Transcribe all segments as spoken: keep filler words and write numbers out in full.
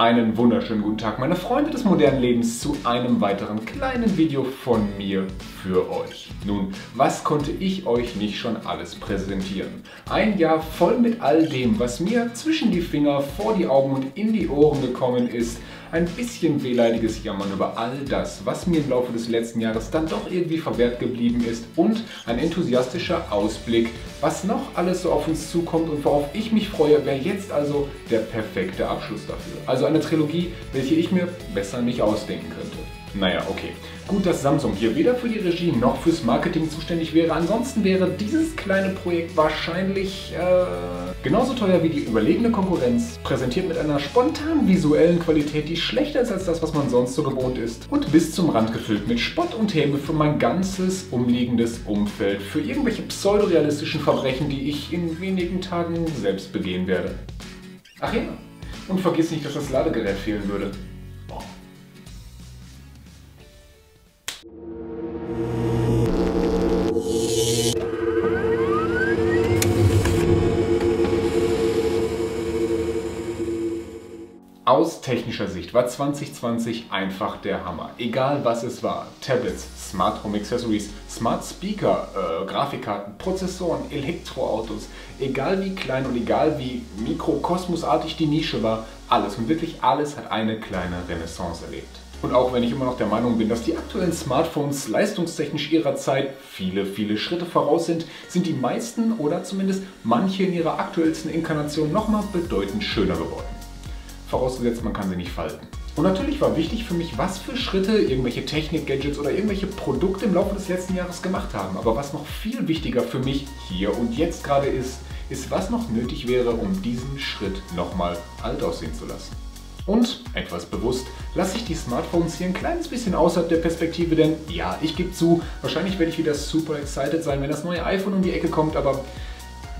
Einen wunderschönen guten Tag, meine Freunde des modernen Lebens, zu einem weiteren kleinen Video von mir für euch. Nun, was konnte ich euch nicht schon alles präsentieren? Ein Jahr voll mit all dem, was mir zwischen die Finger, vor die Augen und in die Ohren gekommen ist. Ein bisschen wehleidiges Jammern über all das, was mir im Laufe des letzten Jahres dann doch irgendwie verwehrt geblieben ist, und ein enthusiastischer Ausblick, was noch alles so auf uns zukommt und worauf ich mich freue, wäre jetzt also der perfekte Abschluss dafür. Also eine Trilogie, welche ich mir besser nicht ausdenken könnte. Naja, okay. Gut, dass Samsung hier weder für die Regie noch fürs Marketing zuständig wäre. Ansonsten wäre dieses kleine Projekt wahrscheinlich äh, genauso teuer wie die überlegene Konkurrenz, präsentiert mit einer spontan visuellen Qualität, die schlechter ist als das, was man sonst so gewohnt ist, und bis zum Rand gefüllt mit Spott und Häme für mein ganzes umliegendes Umfeld, für irgendwelche pseudorealistischen Verbrechen, die ich in wenigen Tagen selbst begehen werde. Ach ja, und vergiss nicht, dass das Ladegerät fehlen würde. Aus technischer Sicht war zwanzig zwanzig einfach der Hammer. Egal was es war. Tablets, Smart Home Accessories, Smart Speaker, äh, Grafikkarten, Prozessoren, Elektroautos. Egal wie klein und egal wie mikrokosmosartig die Nische war, alles und wirklich alles hat eine kleine Renaissance erlebt. Und auch wenn ich immer noch der Meinung bin, dass die aktuellen Smartphones leistungstechnisch ihrer Zeit viele, viele Schritte voraus sind, sind die meisten oder zumindest manche in ihrer aktuellsten Inkarnation nochmal bedeutend schöner geworden. Vorausgesetzt, man kann sie nicht falten. Und natürlich war wichtig für mich, was für Schritte irgendwelche Technik-Gadgets oder irgendwelche Produkte im Laufe des letzten Jahres gemacht haben. Aber was noch viel wichtiger für mich hier und jetzt gerade ist, ist, was noch nötig wäre, um diesen Schritt nochmal alt aussehen zu lassen. Und, etwas bewusst, lasse ich die Smartphones hier ein kleines bisschen außerhalb der Perspektive, denn ja, ich gebe zu, wahrscheinlich werde ich wieder super excited sein, wenn das neue iPhone um die Ecke kommt, aber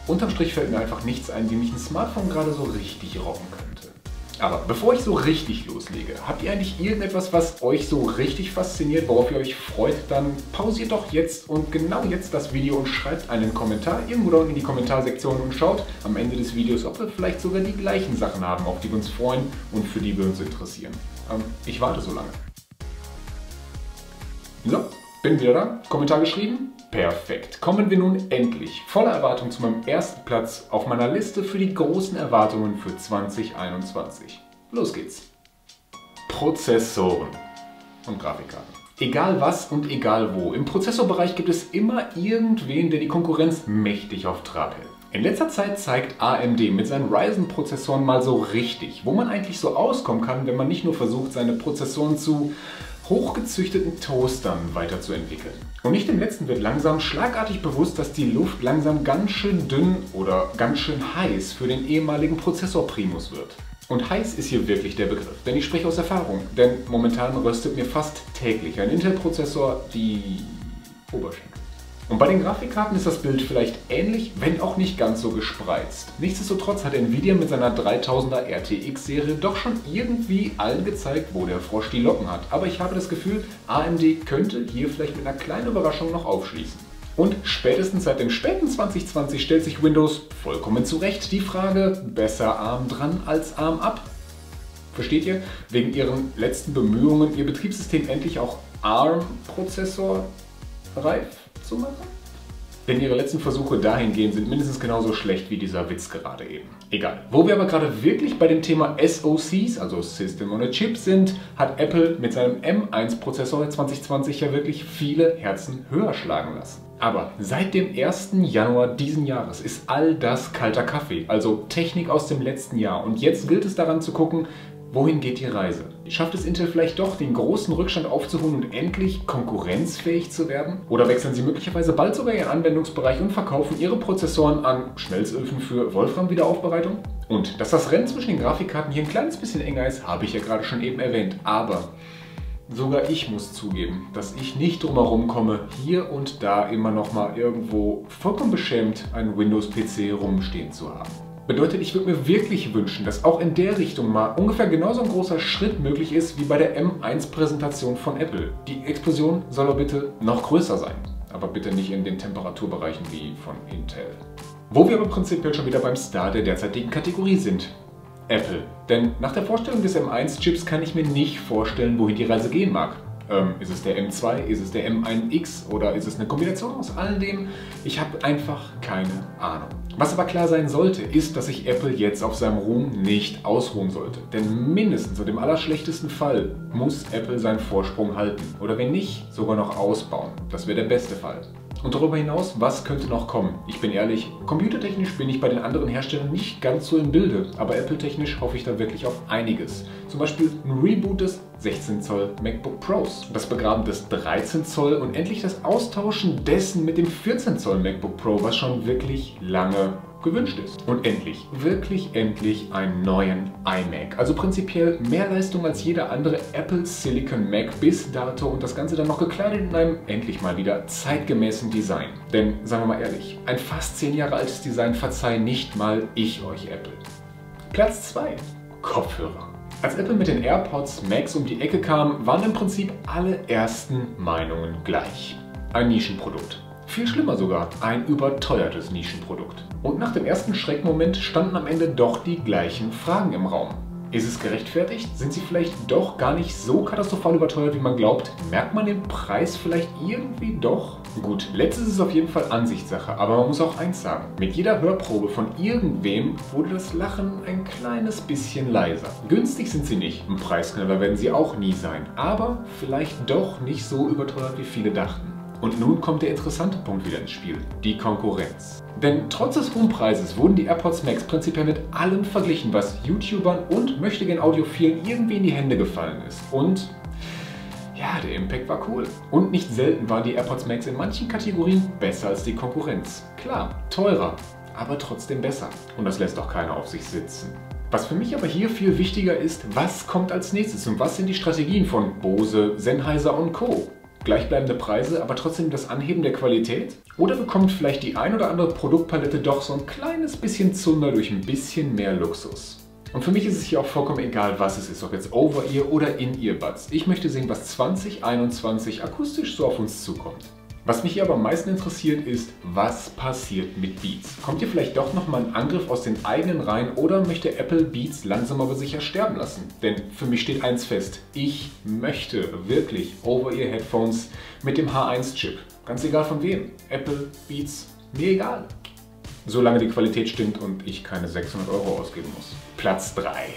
unterm Strich fällt mir einfach nichts ein, wie mich ein Smartphone gerade so richtig rocken könnte. Aber bevor ich so richtig loslege, habt ihr eigentlich irgendetwas, was euch so richtig fasziniert, worauf ihr euch freut? Dann pausiert doch jetzt und genau jetzt das Video und schreibt einen Kommentar irgendwo da unten in die Kommentarsektion und schaut am Ende des Videos, ob wir vielleicht sogar die gleichen Sachen haben, auf die wir uns freuen und für die wir uns interessieren. Ähm, ich warte so lange. So, bin wieder da. Kommentar geschrieben? Perfekt. Kommen wir nun endlich voller Erwartung zu meinem ersten Platz auf meiner Liste für die großen Erwartungen für zwanzig einundzwanzig. Los geht's. Prozessoren und Grafikkarten. Egal was und egal wo, im Prozessorbereich gibt es immer irgendwen, der die Konkurrenz mächtig auf Trab hält. In letzter Zeit zeigt A M D mit seinen Ryzen-Prozessoren mal so richtig, wo man eigentlich so auskommen kann, wenn man nicht nur versucht, seine Prozessoren zu hochgezüchteten Toastern weiterzuentwickeln. Und nicht im letzten wird langsam schlagartig bewusst, dass die Luft langsam ganz schön dünn oder ganz schön heiß für den ehemaligen Prozessorprimus wird. Und heiß ist hier wirklich der Begriff, denn ich spreche aus Erfahrung, denn momentan röstet mir fast täglich ein Intel-Prozessor die Oberschenkel. Und bei den Grafikkarten ist das Bild vielleicht ähnlich, wenn auch nicht ganz so gespreizt. Nichtsdestotrotz hat Nvidia mit seiner dreitausender R T X-Serie doch schon irgendwie allen gezeigt, wo der Frosch die Locken hat. Aber ich habe das Gefühl, A M D könnte hier vielleicht mit einer kleinen Überraschung noch aufschließen. Und spätestens seit dem späten zwanzig zwanzig stellt sich Windows vollkommen zu Recht die Frage, besser Arm dran als Arm ab. Versteht ihr? Wegen ihren letzten Bemühungen, ihr Betriebssystem endlich auch A R M-Prozessor reif zu machen? Denn ihre letzten Versuche dahingehend sind mindestens genauso schlecht wie dieser Witz gerade eben. Egal. Wo wir aber gerade wirklich bei dem Thema S O Cs, also System on a Chip, sind, hat Apple mit seinem M eins Prozessor zwanzig zwanzig ja wirklich viele Herzen höher schlagen lassen. Aber seit dem ersten Januar diesen Jahres ist all das kalter Kaffee, also Technik aus dem letzten Jahr. Und jetzt gilt es daran zu gucken, wohin geht die Reise? Schafft es Intel vielleicht doch, den großen Rückstand aufzuholen und endlich konkurrenzfähig zu werden? Oder wechseln sie möglicherweise bald sogar ihren Anwendungsbereich und verkaufen ihre Prozessoren an Schmelzöfen für Wolfram-Wiederaufbereitung? Und dass das Rennen zwischen den Grafikkarten hier ein kleines bisschen enger ist, habe ich ja gerade schon eben erwähnt. Aber sogar ich muss zugeben, dass ich nicht drumherum komme, hier und da immer noch mal irgendwo vollkommen beschämt einen Windows-P C rumstehen zu haben. Bedeutet, ich würde mir wirklich wünschen, dass auch in der Richtung mal ungefähr genauso ein großer Schritt möglich ist wie bei der M eins Präsentation von Apple. Die Explosion soll aber bitte noch größer sein, aber bitte nicht in den Temperaturbereichen wie von Intel. Wo wir aber prinzipiell schon wieder beim Star der derzeitigen Kategorie sind. Apple. Denn nach der Vorstellung des M eins Chips kann ich mir nicht vorstellen, wohin die Reise gehen mag. Ähm, ist es der M zwei, ist es der M eins X oder ist es eine Kombination aus all dem? Ich habe einfach keine Ahnung. Was aber klar sein sollte, ist, dass sich Apple jetzt auf seinem Ruhm nicht ausruhen sollte. Denn mindestens und im allerschlechtesten Fall muss Apple seinen Vorsprung halten. Oder wenn nicht, sogar noch ausbauen. Das wäre der beste Fall. Und darüber hinaus, was könnte noch kommen? Ich bin ehrlich, computertechnisch bin ich bei den anderen Herstellern nicht ganz so im Bilde, aber Apple-technisch hoffe ich da wirklich auf einiges. Zum Beispiel ein Reboot des sechzehn Zoll MacBook Pros, das Begraben des dreizehn Zoll und endlich das Austauschen dessen mit dem vierzehn Zoll MacBook Pro, was schon wirklich lange gewünscht ist. Und endlich, wirklich endlich einen neuen iMac. Also prinzipiell mehr Leistung als jeder andere Apple Silicon Mac bis dato und das Ganze dann noch gekleidet in einem endlich mal wieder zeitgemäßen Design. Denn, sagen wir mal ehrlich, ein fast zehn Jahre altes Design verzeih nicht mal ich euch, Apple. Platz zwei. Kopfhörer. Als Apple mit den AirPods Max um die Ecke kam, waren im Prinzip alle ersten Meinungen gleich. Ein Nischenprodukt. Viel schlimmer sogar, ein überteuertes Nischenprodukt. Und nach dem ersten Schreckmoment standen am Ende doch die gleichen Fragen im Raum. Ist es gerechtfertigt? Sind sie vielleicht doch gar nicht so katastrophal überteuert, wie man glaubt? Merkt man den Preis vielleicht irgendwie doch? Gut, letztes ist auf jeden Fall Ansichtssache, aber man muss auch eins sagen. Mit jeder Hörprobe von irgendwem wurde das Lachen ein kleines bisschen leiser. Günstig sind sie nicht, ein Preisknaller werden sie auch nie sein, aber vielleicht doch nicht so überteuert, wie viele dachten. Und nun kommt der interessante Punkt wieder ins Spiel, die Konkurrenz. Denn trotz des hohen Preises wurden die AirPods Max prinzipiell mit allem verglichen, was YouTubern und möchtegern Audiophilen irgendwie in die Hände gefallen ist. Und ja, der Impact war cool. Und nicht selten waren die AirPods Max in manchen Kategorien besser als die Konkurrenz. Klar, teurer, aber trotzdem besser. Und das lässt doch keiner auf sich sitzen. Was für mich aber hier viel wichtiger ist, was kommt als nächstes und was sind die Strategien von Bose, Sennheiser und Co. Gleichbleibende Preise, aber trotzdem das Anheben der Qualität? Oder bekommt vielleicht die ein oder andere Produktpalette doch so ein kleines bisschen Zunder durch ein bisschen mehr Luxus? Und für mich ist es hier auch vollkommen egal, was es ist, ob jetzt Over-Ear oder In-Ear-Buds. Ich möchte sehen, was zwanzig einundzwanzig akustisch so auf uns zukommt. Was mich hier aber am meisten interessiert ist, was passiert mit Beats? Kommt hier vielleicht doch nochmal ein Angriff aus den eigenen Reihen oder möchte Apple Beats langsam aber sicher sterben lassen? Denn für mich steht eins fest, ich möchte wirklich Over-Ear-Headphones mit dem H eins Chip. Ganz egal von wem, Apple, Beats, mir egal. Solange die Qualität stimmt und ich keine sechshundert Euro ausgeben muss. Platz drei.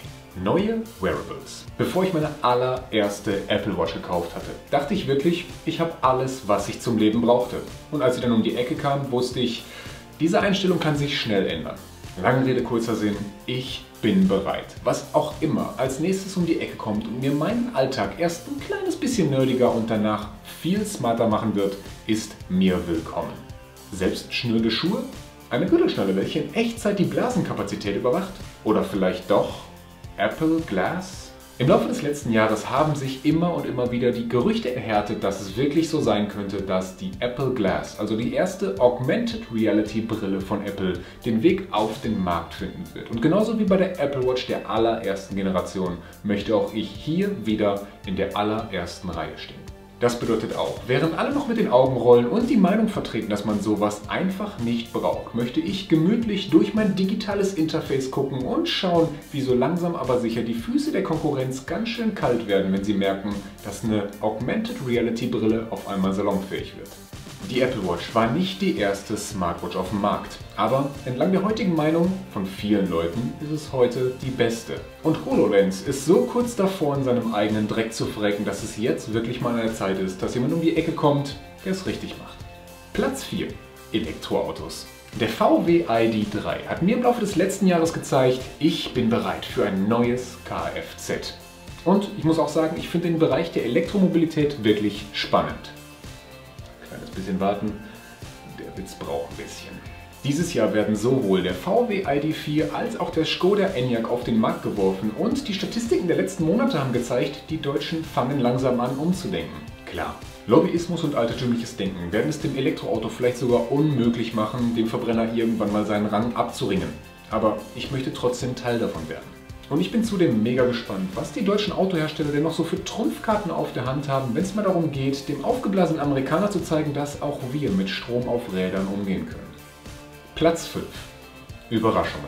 Neue Wearables. Bevor ich meine allererste Apple Watch gekauft hatte, dachte ich wirklich, ich habe alles, was ich zum Leben brauchte. Und als sie dann um die Ecke kam, wusste ich, diese Einstellung kann sich schnell ändern. Lange Rede, kurzer Sinn, ich bin bereit. Was auch immer als nächstes um die Ecke kommt und mir meinen Alltag erst ein kleines bisschen nerdiger und danach viel smarter machen wird, ist mir willkommen. Selbstschnürende Schuhe? Eine Gürtelschnalle, welche in Echtzeit die Blasenkapazität überwacht? Oder vielleicht doch Apple Glass? Im Laufe des letzten Jahres haben sich immer und immer wieder die Gerüchte erhärtet, dass es wirklich so sein könnte, dass die Apple Glass, also die erste Augmented Reality Brille von Apple, den Weg auf den Markt finden wird. Und genauso wie bei der Apple Watch der allerersten Generation möchte auch ich hier wieder in der allerersten Reihe stehen. Das bedeutet auch, während alle noch mit den Augen rollen und die Meinung vertreten, dass man sowas einfach nicht braucht, möchte ich gemütlich durch mein digitales Interface gucken und schauen, wie so langsam aber sicher die Füße der Konkurrenz ganz schön kalt werden, wenn sie merken, dass eine Augmented Reality Brille auf einmal salonfähig wird. Die Apple Watch war nicht die erste Smartwatch auf dem Markt, aber entlang der heutigen Meinung von vielen Leuten ist es heute die beste. Und HoloLens ist so kurz davor, in seinem eigenen Dreck zu verrecken, dass es jetzt wirklich mal an der Zeit ist, dass jemand um die Ecke kommt, der es richtig macht. Platz vier. Elektroautos. Der V W I D drei hat mir im Laufe des letzten Jahres gezeigt, ich bin bereit für ein neues Kfz. Und ich muss auch sagen, ich finde den Bereich der Elektromobilität wirklich spannend. Bisschen warten, der Witz braucht ein bisschen. Dieses Jahr werden sowohl der V W I D vier als auch der Skoda Enyaq auf den Markt geworfen und die Statistiken der letzten Monate haben gezeigt, die Deutschen fangen langsam an umzudenken. Klar, Lobbyismus und altertümliches Denken werden es dem Elektroauto vielleicht sogar unmöglich machen, dem Verbrenner irgendwann mal seinen Rang abzuringen. Aber ich möchte trotzdem Teil davon werden. Und ich bin zudem mega gespannt, was die deutschen Autohersteller denn noch so für Trumpfkarten auf der Hand haben, wenn es mal darum geht, dem aufgeblasenen Amerikaner zu zeigen, dass auch wir mit Strom auf Rädern umgehen können. Platz fünf. Überraschungen.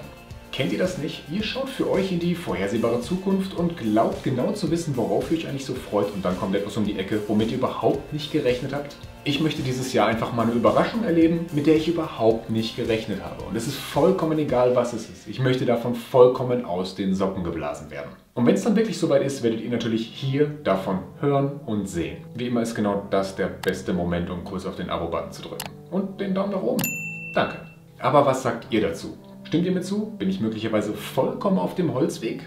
Kennt ihr das nicht? Ihr schaut für euch in die vorhersehbare Zukunft und glaubt genau zu wissen, worauf ihr euch eigentlich so freut, und dann kommt etwas um die Ecke, womit ihr überhaupt nicht gerechnet habt. Ich möchte dieses Jahr einfach mal eine Überraschung erleben, mit der ich überhaupt nicht gerechnet habe. Und es ist vollkommen egal, was es ist. Ich möchte davon vollkommen aus den Socken geblasen werden. Und wenn es dann wirklich soweit ist, werdet ihr natürlich hier davon hören und sehen. Wie immer ist genau das der beste Moment, um kurz auf den Abo-Button zu drücken. Und den Daumen nach oben. Danke. Aber was sagt ihr dazu? Stimmt ihr mir zu? Bin ich möglicherweise vollkommen auf dem Holzweg?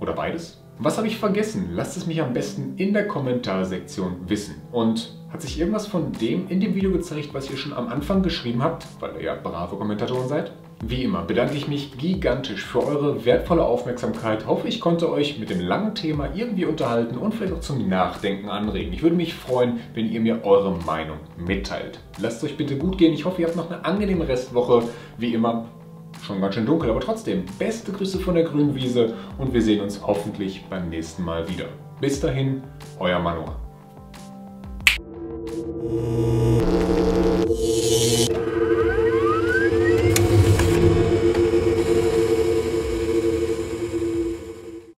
Oder beides? Was habe ich vergessen? Lasst es mich am besten in der Kommentarsektion wissen. Und hat sich irgendwas von dem in dem Video gezeigt, was ihr schon am Anfang geschrieben habt, weil ihr ja brave Kommentatoren seid? Wie immer bedanke ich mich gigantisch für eure wertvolle Aufmerksamkeit. Hoffe, ich konnte euch mit dem langen Thema irgendwie unterhalten und vielleicht auch zum Nachdenken anregen. Ich würde mich freuen, wenn ihr mir eure Meinung mitteilt. Lasst es euch bitte gut gehen. Ich hoffe, ihr habt noch eine angenehme Restwoche. Wie immer, schon ganz schön dunkel, aber trotzdem, beste Grüße von der grünen Wiese und wir sehen uns hoffentlich beim nächsten Mal wieder. Bis dahin, euer Manuel.